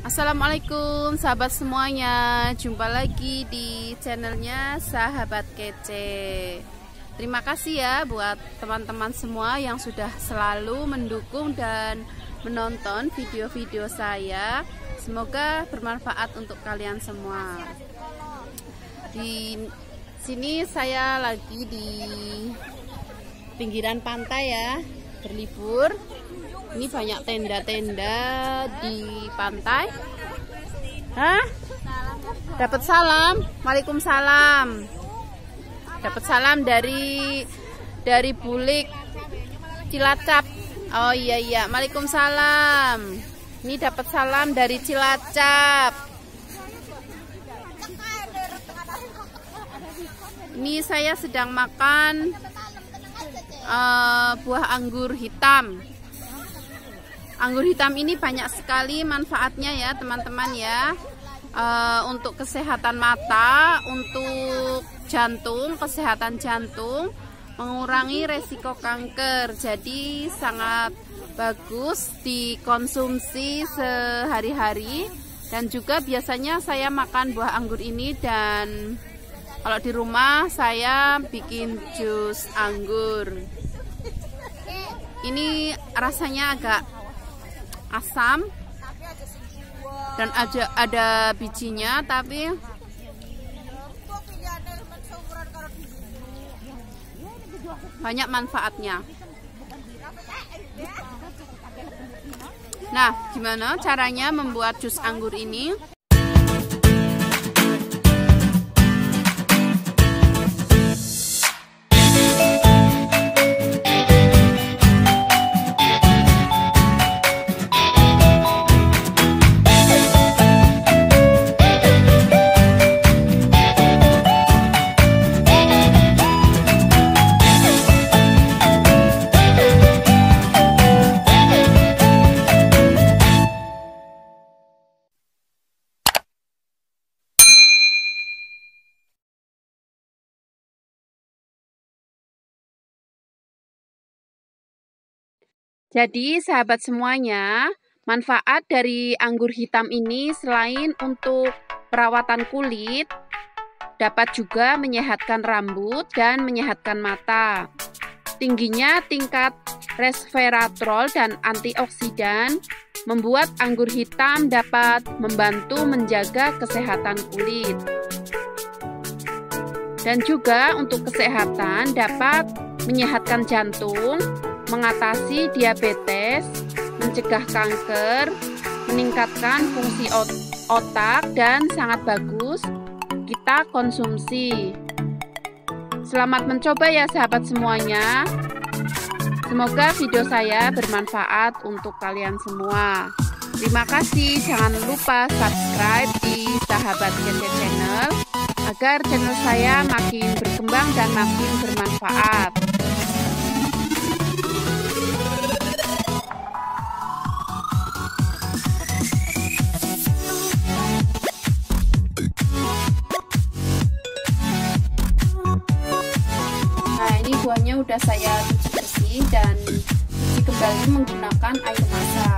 Assalamualaikum sahabat semuanya, jumpa lagi di channelnya Sahabat Kece. Terima kasih ya buat teman-teman semua yang sudah selalu mendukung dan menonton video-video saya. Semoga bermanfaat untuk kalian semua. Di sini saya lagi di pinggiran pantai ya, berlibur. Ini banyak tenda-tenda di pantai. Hah? Dapat salam. Waalaikumsalam. Dapat salam dari Bulik Cilacap. Oh iya. Waalaikumsalam. Ini dapat salam dari Cilacap. Ini saya sedang makan buah anggur hitam. Anggur hitam ini banyak sekali manfaatnya ya teman-teman ya, untuk kesehatan mata, untuk jantung, kesehatan jantung, mengurangi resiko kanker. Jadi sangat bagus dikonsumsi sehari-hari, dan juga biasanya saya makan buah anggur ini, dan kalau di rumah saya bikin jus anggur. Ini rasanya agak asam dan ada bijinya, tapi banyak manfaatnya. Nah, gimana caranya membuat jus anggur ini? Jadi sahabat semuanya, manfaat dari anggur hitam ini selain untuk perawatan kulit, dapat juga menyehatkan rambut dan menyehatkan mata. Tingginya tingkat resveratrol dan antioksidan membuat anggur hitam dapat membantu menjaga kesehatan kulit. Dan juga untuk kesehatan dapat menyehatkan jantung, mengatasi diabetes, mencegah kanker, meningkatkan fungsi otak, dan sangat bagus kita konsumsi. Selamat mencoba ya sahabat semuanya. Semoga video saya bermanfaat untuk kalian semua. Terima kasih, jangan lupa subscribe di Sahabat Kece Channel agar channel saya makin berkembang dan makin bermanfaat. Buahnya udah saya cuci bersih dan cuci kembali menggunakan air masak.